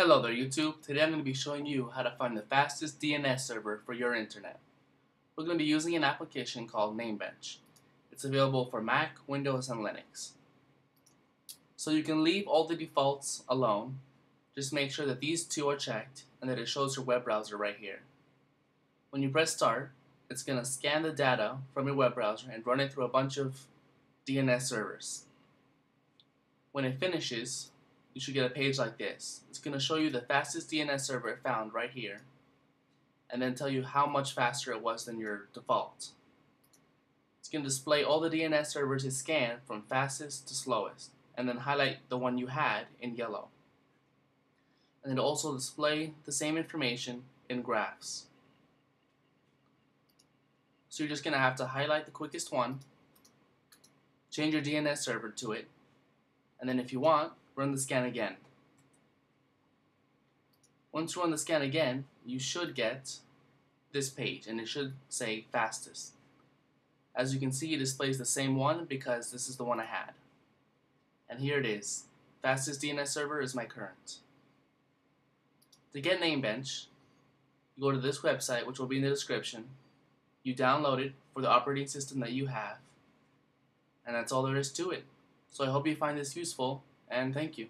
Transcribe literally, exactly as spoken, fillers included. Hello there YouTube, today I'm going to be showing you how to find the fastest D N S server for your internet. We're going to be using an application called Namebench. It's available for Mac, Windows, and Linux. So you can leave all the defaults alone, just make sure that these two are checked and that it shows your web browser right here. When you press start, it's going to scan the data from your web browser and run it through a bunch of D N S servers. When it finishes, you should get a page like this. It's going to show you the fastest D N S server it found right here, and then tell you how much faster it was than your default. It's going to display all the D N S servers it scanned from fastest to slowest, and then highlight the one you had in yellow. And it'll also display the same information in graphs. So you're just going to have to highlight the quickest one, change your D N S server to it, and then if you want, run the scan again. Once you run the scan again, you should get this page, and it should say fastest. As you can see, it displays the same one because this is the one I had. And here it is. Fastest D N S server is my current. To get Namebench, you go to this website, which will be in the description. You download it for the operating system that you have, and that's all there is to it. So I hope you find this useful. And thank you.